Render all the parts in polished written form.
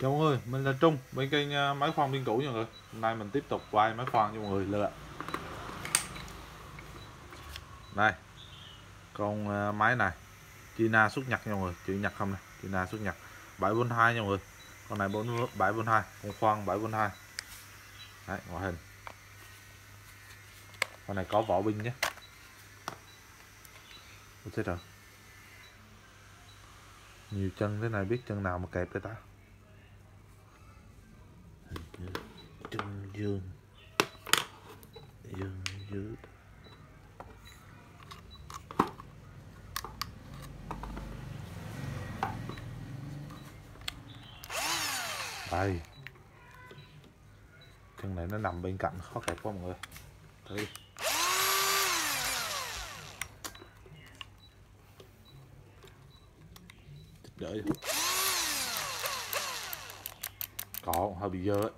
Chào mọi người, mình là Trung, bên kênh máy khoan pin cũ nha mọi người. Hôm nay mình tiếp tục quay máy khoan cho mọi người lựa. Đây, con máy này China xuất Nhật nha mọi người, chữ Nhật không này, China xuất Nhật 7V2 nha mọi người. Con này 7V2, con khoan 7V2. Đấy, ngoại hình. Con này có vỏ pin nhé. Ôi chết rồi. Nhiều chân thế này biết chân nào mà kẹp đây ta. Chân dương. Dương dưới. Đây. Chân này nó nằm bên cạnh khó kẹp quá mọi người. Thử đi. Đợi. Còn hơi bị dơ ấy.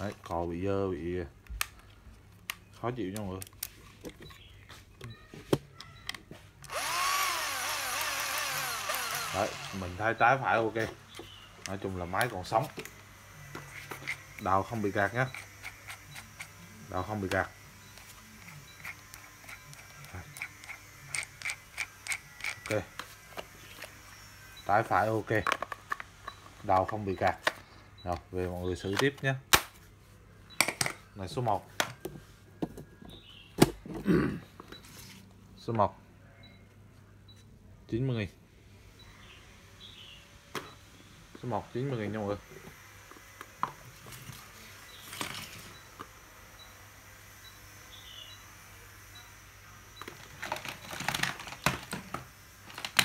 Đấy, cò bị dơ, bị khó chịu nha mọi người. Đấy, mình thay trái phải ok. Nói chung là máy còn sống. Đào không bị gạt nhé. Đào không bị gạt. Ok. Trái phải ok. Đào không bị gạt. Rồi, về mọi người xử tiếp nhé. Này số 1. Số 1 90.000. Số 1 90.000 nha mọi người.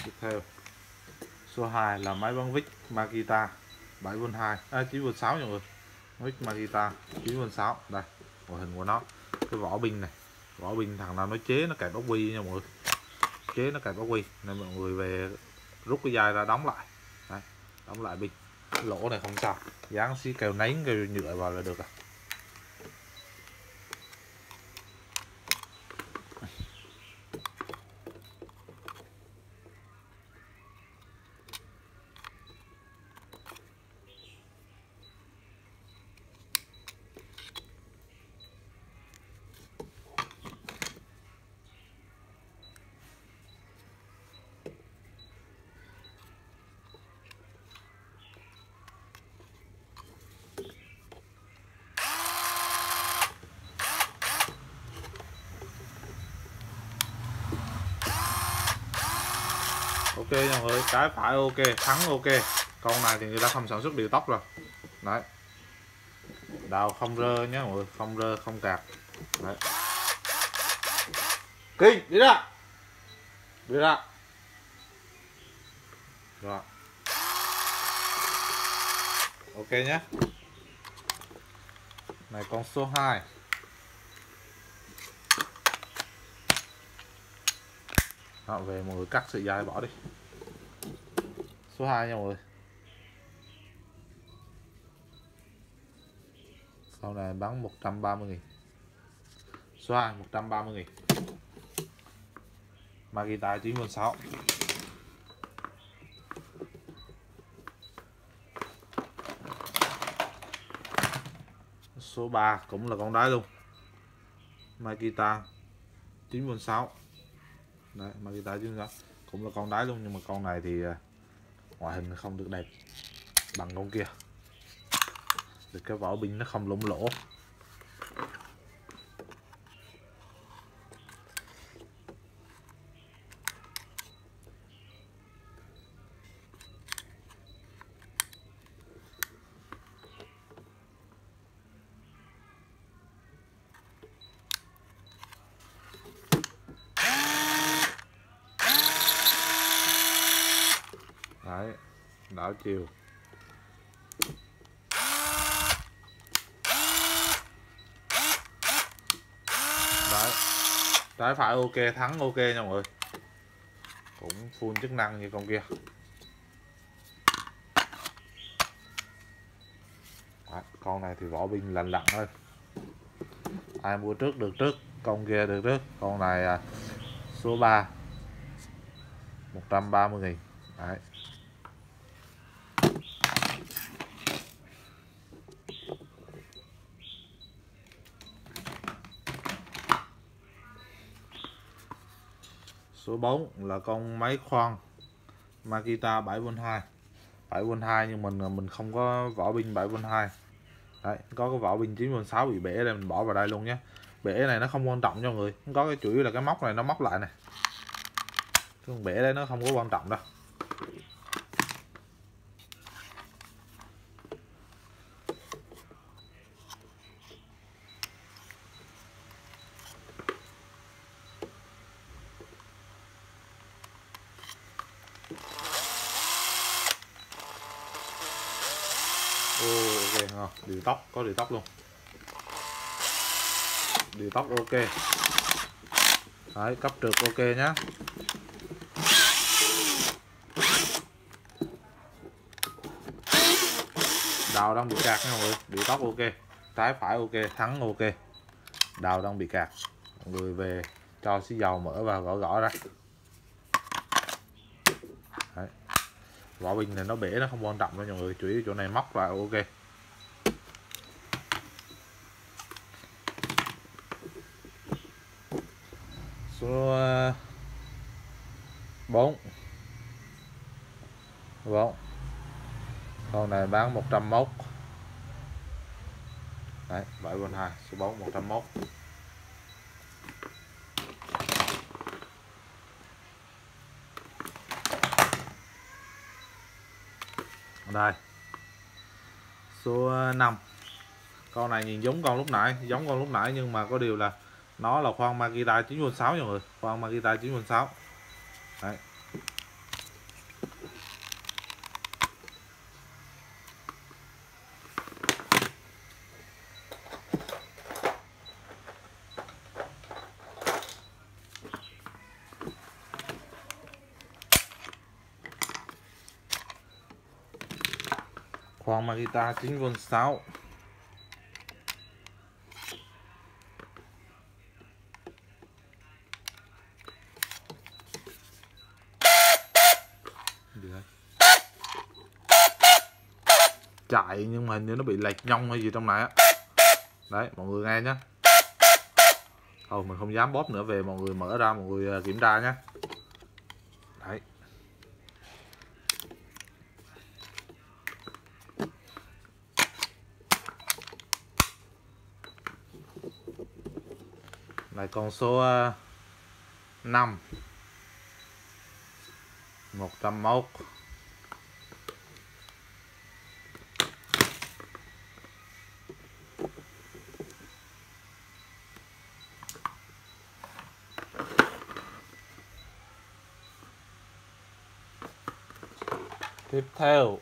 Tiếp theo số 2 là máy bắn vít Makita 7V2 9V6 nha mọi người. Máy Makita 9V6 đây, ngoại hình của nó, cái vỏ pin này, vỏ pin thằng nào nó chế nó kẹp ốc quy nha mọi người, chế nó kẹp ốc quy nên mọi người về rút cái dây ra đóng lại, đây, đóng lại pin, lỗ này không sao, dán xí kèo nén kèo nhựa vào là được à. Ok nha mọi người, trái phải ok, thắng ok. Con này thì người ta không sản xuất điều tốc rồi. Đấy. Đào không rơ nhé mọi người, không rơ, không cạp. Đấy. Kinh, đi ra. Đi ra. Rồi. Ok nhé. Này con số 2. Đó, về mọi người cắt sợi dây bỏ đi. Số 2 nha mọi người. Sau này bán 130.000. Số 2 130.000. Makita 9V6. Số 3 cũng là con đáy luôn. Makita 9V6. Đấy, Makita chứ cũng là con đáy luôn nhưng mà con này thì ngoại hình không được đẹp bằng con kia, thì cái vỏ pin nó không lủng lỗ. Đảo chiều. Đấy. Trái phải ok, thắng ok nha mọi người. Cũng full chức năng như con kia. Đấy, con này thì vỏ pin lành lặn thôi. Ai mua trước được trước, con kia được trước. Con này số 3 130.000. Đấy. Số 4 là con máy khoan Makita 7V2. 7V2 nhưng mình không có vỏ pin 7V2. Đấy, có cái vỏ pin 9V6 bị bể đây, mình bỏ vào đây luôn nhé. Bể này nó không quan trọng cho người, có cái chủ yếu là cái móc này nó móc lại nè. Cái bể đây nó không có quan trọng đâu. Ok, ngon. Điều tốc, có điều tốc luôn. Điều tốc ok. Đấy, cấp trượt ok nhá. Đào đang bị cạc nha mọi người. Điều tốc ok, trái phải ok, thắng ok. Đào đang bị cạc. Mọi người về cho xí dầu mỡ vào gõ ra. Đấy. Vỏ bình này nó bể, nó không quan trọng đâu mọi người, chủ yếu chỗ này móc vào ok. Số 4. Con này bán 101. Đấy, 7V2, số 4 101. Đây. Số 5. Con này nhìn giống con lúc nãy, nhưng mà có điều là nó là khoan Makita 9V6 nha mọi người, khoan Makita 9V6. Đấy. Khoan Makita 9V6. Chạy nhưng mà hình như nó bị lệch nhông hay gì trong này á. Đấy mọi người nghe nhé. Thôi mình không dám bóp nữa, về mọi người mở ra mọi người kiểm tra nhé. Đấy. Lại con số 5 101. Tiếp theo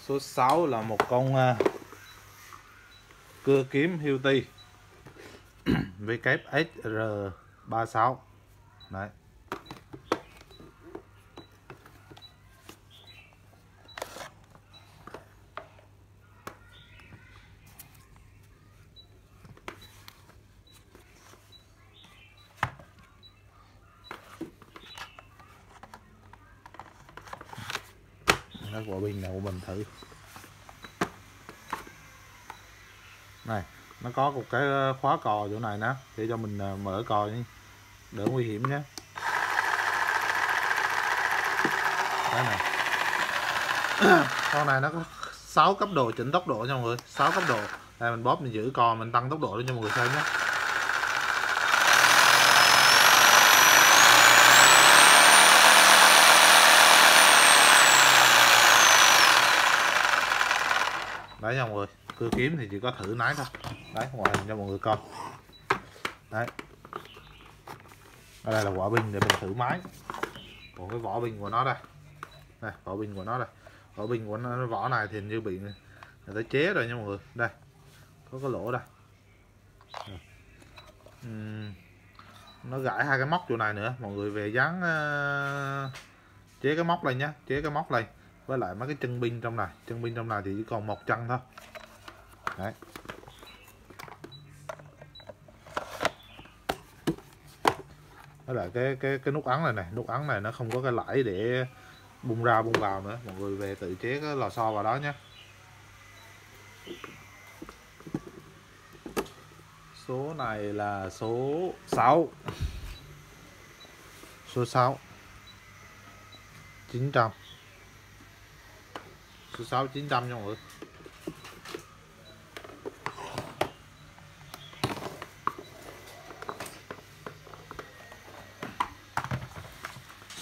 số 6 là một con cưa kiếm Hilti VXS R36. Đấy. Các vỏ pin này của mình thử này, nó có một cái khóa cò chỗ này nè, để cho mình mở cò đỡ nguy hiểm nhé. Cái này con này nó có 6 cấp độ chỉnh tốc độ nha mọi người, 6 cấp độ này, mình bóp mình giữ cò mình tăng tốc độ cho mọi người xem nhé. Đấy nha mọi người, cưa kiếm thì chỉ có thử nái thôi. Đấy, ngoại hình cho mọi người coi. Đấy. Ở đây là vỏ pin để mình thử máy. Còn cái vỏ pin của nó đây. Đây, vỏ pin của nó đây. Vỏ pin của nó, vỏ này thì như bị người ta chế rồi nha mọi người. Đây. Có cái lỗ đây. Nó gãi hai cái móc chỗ này nữa, mọi người về dán chế cái móc lên nhá, chế cái móc lên. Với lại mấy cái chân pin trong này, thì chỉ còn một chân thôi. Đấy. Đó là cái nút ấn này nè, nút ấn này nó không có cái lẫy để bung ra bung vào nữa. Mọi người về tự chế cái lò xo vào đó nhé. Số này là số 6. Số 6 900. Số 6 900 nha mọi người.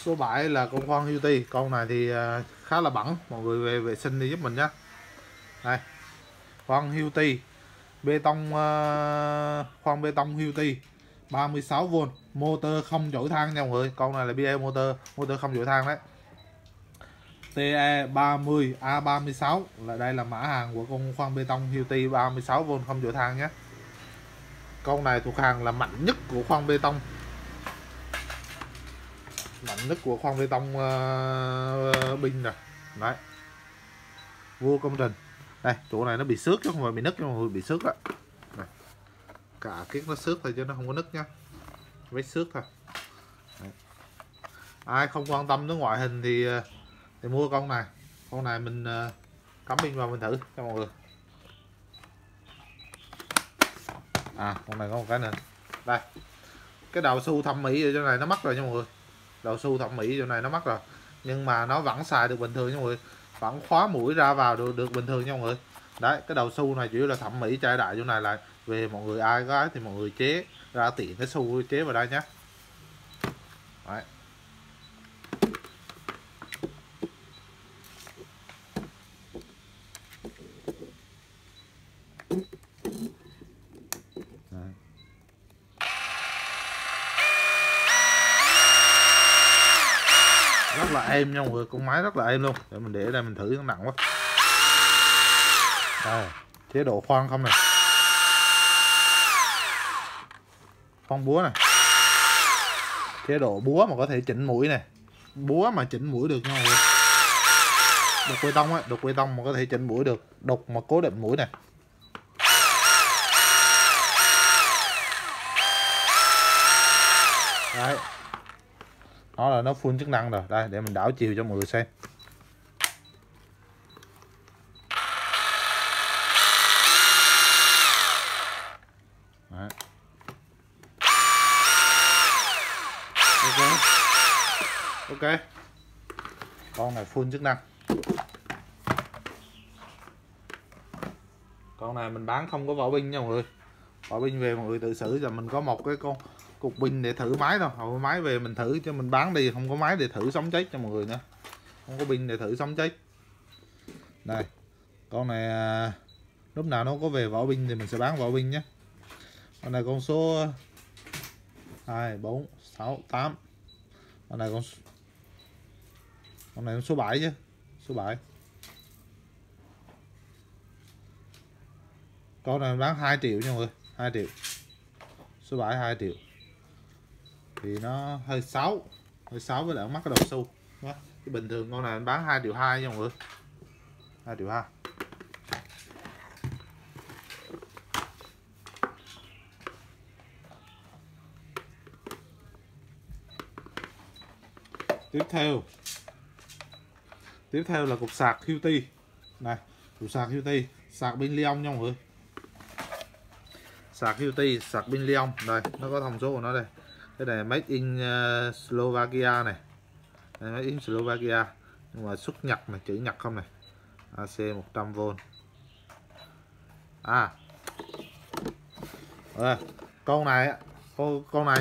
Số 7 là con khoan Hilti. Con này thì khá là bẩn. Mọi người về vệ sinh đi giúp mình nhé. Đây, khoan Hilti, bê tông, khoan bê tông Hilti 36V, motor không chổi than nha mọi người. Con này là BD motor không chổi than đấy. TE30A36 là đây là mã hàng của con khoan bê tông Hilti 36V không chổi than nhé. Con này thuộc hàng là mạnh nhất của khoan bê tông. Mạnh nhất của khoan bê tông pin rồi. Đấy. Vô công trình. Đây, chỗ này nó bị xước chứ không phải bị nứt nha mọi người, bị xước đó. Này. Cả kiếc nó xước thôi chứ nó không có nứt nhá. Vết xước thôi. Đấy. Ai không quan tâm tới ngoại hình thì mua con này. Con này mình cắm pin vào mình thử cho mọi người. À, con này có một cái nữa. Đây. Cái đầu su thẩm mỹ ở chỗ này nó mất rồi nha mọi người. Đầu su thẩm mỹ chỗ này nó mất rồi. Nhưng mà nó vẫn xài được bình thường nha mọi người. Vẫn khóa mũi ra vào được bình thường nha mọi người. Đấy, cái đầu su này chủ yếu là thẩm mỹ trai đại chỗ này là về mọi người ai có thì mọi người chế ra tiện cái su chế vào đây nhé. Đấy. Rất là êm nha mọi người, con máy rất là êm luôn. Để mình để đây mình thử, nó nặng quá. Đây, chế độ khoan không này. Khoan búa này. Chế độ búa mà có thể chỉnh mũi này. Búa mà chỉnh mũi được nha mọi người. Đục bê tông á, đục bê tông mà có thể chỉnh mũi được. Đục mà cố định mũi này. Đấy. Đó là nó full chức năng rồi. Đây để mình đảo chiều cho mọi người xem. Đấy. Ok. Con này full chức năng. Con này mình bán không có vỏ pin nha mọi người. Vỏ pin về mọi người tự xử, rồi mình có một cái con cục pin để thử máy thôi, hồi máy về mình thử cho mình bán đi, không có máy để thử sống chết cho mọi người nữa, không có pin để thử sống chết. Đây, con này lúc nào nó có về vỏ pin thì mình sẽ bán vỏ pin nhé. Con này con số 2, 4, 6, 8. Con này con số 7 chứ, số 7. Con này bán 2 triệu nha mọi người, 2 triệu. Số 7 2 triệu. Thì nó hơi xấu với lại mắc cái đầu su. Cái bình thường con này anh bán 2,2 triệu nha mọi người. 2,2 triệu. Tiếp theo là cục sạc Hilti. Này, cục sạc Hilti, sạc pin li-ông nha mọi người. Sạc Hilti, sạc pin li-ông. Đây, nó có thông số của nó đây. Cái này made in Slovakia này. Đây, made in Slovakia. Nhưng mà xuất Nhật này, chữ Nhật không này. AC 100V. À. Con này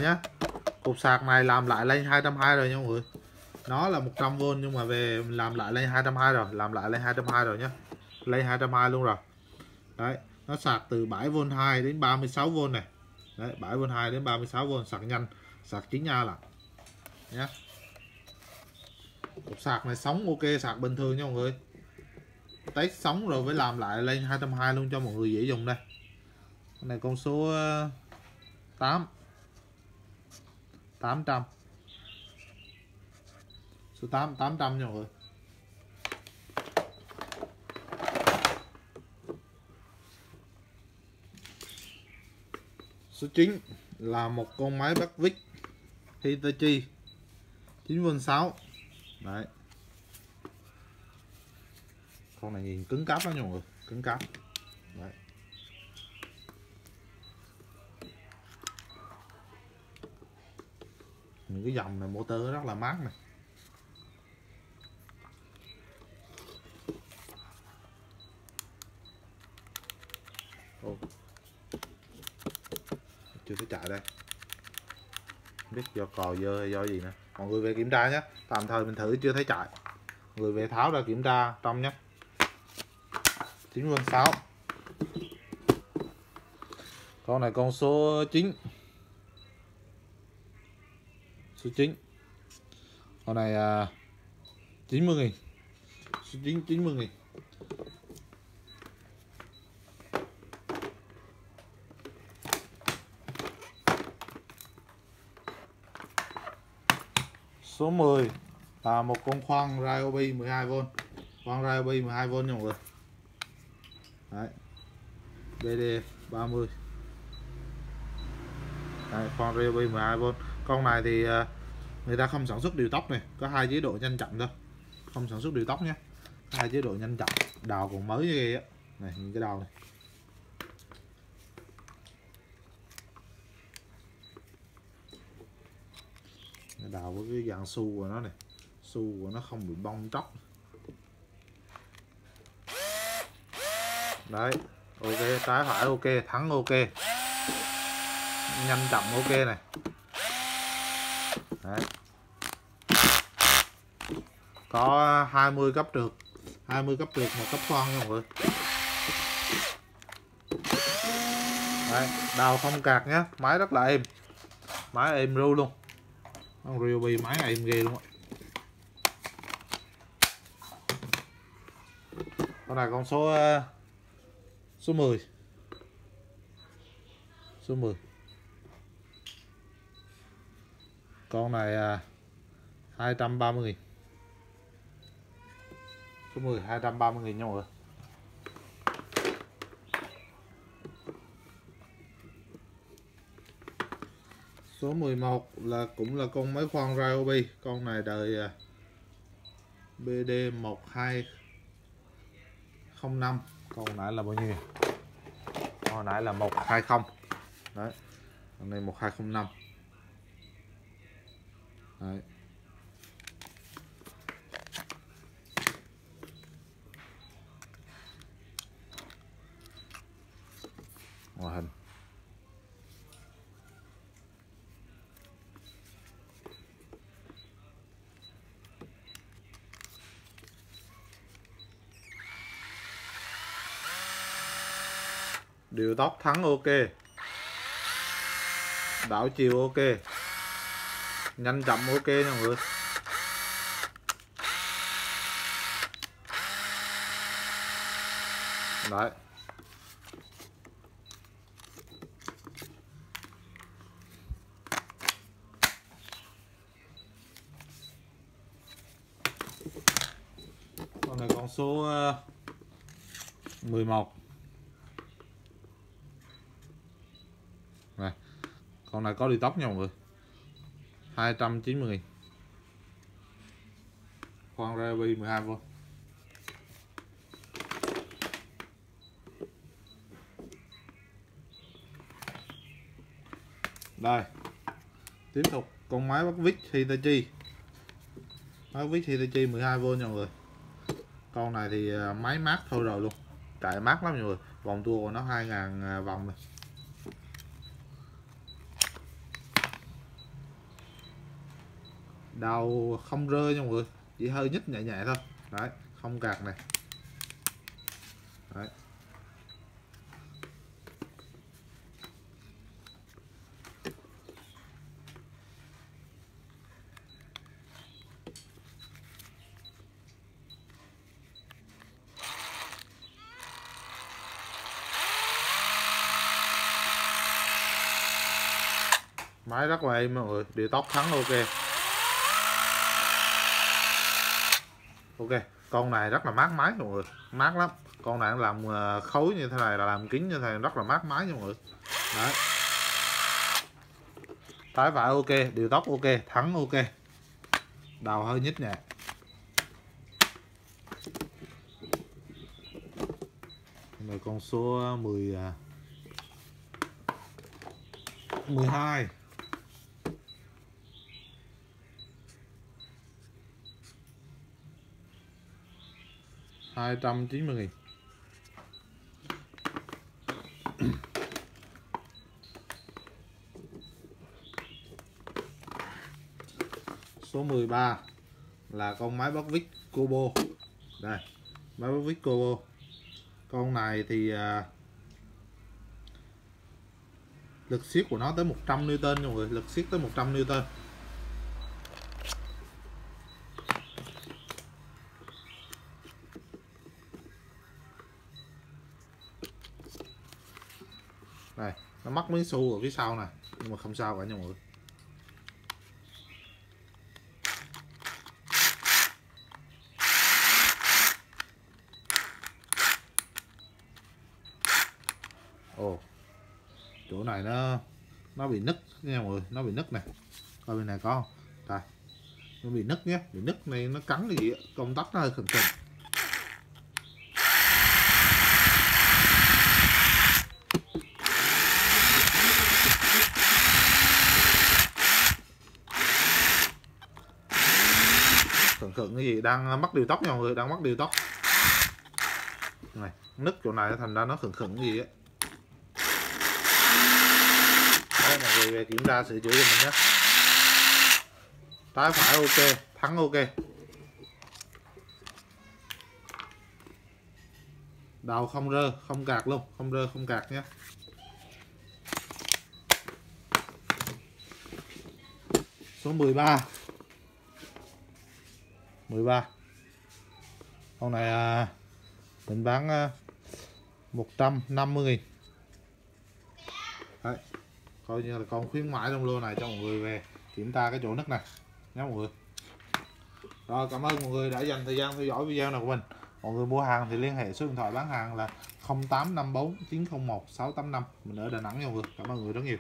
nhá. Cục sạc này làm lại lên 220 rồi nha mọi người. Nó là 100V nhưng mà về làm lại lên 220 rồi, nhá. Lên 220 luôn rồi. Đấy. Nó sạc từ 7V2 đến 36V này. Đấy, 7V2 đến 36V, sạc nhanh, sạc chính nha là nhé. Cục sạc này sóng ok, sạc bình thường nha mọi người. Test sóng rồi với làm lại lên 220 luôn cho mọi người dễ dùng đây. Con này con số 800. Số 800 nha mọi người. Số 9 là một con máy bắt vít Hitachi 9V6. Đấy, con này nhìn cứng cáp lắm nha mọi người, cứng cáp. Đấy, những cái dòng này motor rất là mát này. Ô, chưa có chạy đây, không biết do cò dơ hay do gì nữa. Mọi người về kiểm tra nhé, tạm thời mình thử chưa thấy chạy, người về tháo ra kiểm tra trong nhé. 9V6, con này con số 9, số 9, con này 90.000, số 9 90.000. Số 10 là một con khoan Ryobi 12V, khoan Ryobi 12V nha mọi người. Đấy, BD 30. Đấy, khoan Ryobi 12V. Con này thì người ta không sản xuất điều tốc này, có hai chế độ nhanh chậm thôi, không sản xuất điều tốc nhé, hai chế độ nhanh chậm. Đào còn mới như vậy á, này những cái đào này. Đào với cái dạng su của nó này, su của nó không bị bong tróc. Đấy, ok, trái phải ok, thắng ok, nhanh chậm ok này. Đấy, có 20 cấp trượt, 20 cấp trượt một cấp khoan nha mọi người. Đấy, đào không cạc nhé, máy rất là êm, máy êm ru luôn. Con Ryobi máy này em ghê luôn á. Con này con số 10. Số 10. Con này 230.000. Số 10 230.000 nha mọi người. Số 11 là cũng là con máy khoan Ryobi, con này đời BD 1205, con nãy là bao nhiêu? Con nãy là 120. Đấy, con này 1205. Đấy, ngoại hình điều tốc thắng ok, đảo chiều ok, nhanh chậm ok nha mọi người. Đấy, con này con số 11. Này, con này có đi tóc nha mọi người, 290.000, khoan Ryobi 12V. Đây, tiếp tục con máy bắt vít Hitachi, máy vít Hitachi 12V nha mọi người. Con này thì máy mát thôi rồi luôn, chạy mát lắm mọi người, vòng tua của nó 2.000 vòng này. Đào không rơi nha mọi người, chỉ hơi nhích nhẹ nhẹ thôi. Đấy, không cạc này. Đấy, máy rất là êm mọi người, điều tốc thắng ok. Ok, con này rất là mát máy mọi người, mát lắm. Con này làm khối như thế này, là làm kính như thế này, rất là mát máy mọi người. Đấy, Trái phải ok, điều tốc ok, thắng ok. Đầu hơi nhích nhẹ. Rồi con số 12. $290.000. Số 13 là con máy bóc vít Cobo. Đây, máy bóc vít Cobo. Con này thì lực siết của nó tới 100 Newton mọi người, lực siết tới 100 Newton. Đây, nó mắc miếng xu ở phía sau này, nhưng mà không sao cả nha mọi người. Ồ, chỗ này nó bị nứt nha mọi người, nó bị nứt này. Coi bên này có không? Đây, nó bị nứt nhé, bị nứt này nó cắn cái gì, công tắc nó hơi khỉnh khỉnh. Cái gì đang mắc điều tốc nha mọi người, đang mắc điều tốc này, nứt chỗ này thành ra nó khựng khựng cái gì ấy. Đấy, mọi người về kiểm tra sửa chữa cho mình nhé. Trái phải ok, thắng ok. Đầu không rơ, không cạc luôn, không rơ không cạc nhé. Số 13. Con này mình bán 150.000. Đấy, coi như là con khuyến mãi trong lô này cho mọi người về kiểm tra cái chỗ nứt này nhé mọi người. Rồi, cảm ơn mọi người đã dành thời gian theo dõi video này của mình. Mọi người mua hàng thì liên hệ số điện thoại bán hàng là 0854 901 685. Mình ở Đà Nẵng nha mọi người. Cảm ơn mọi người rất nhiều.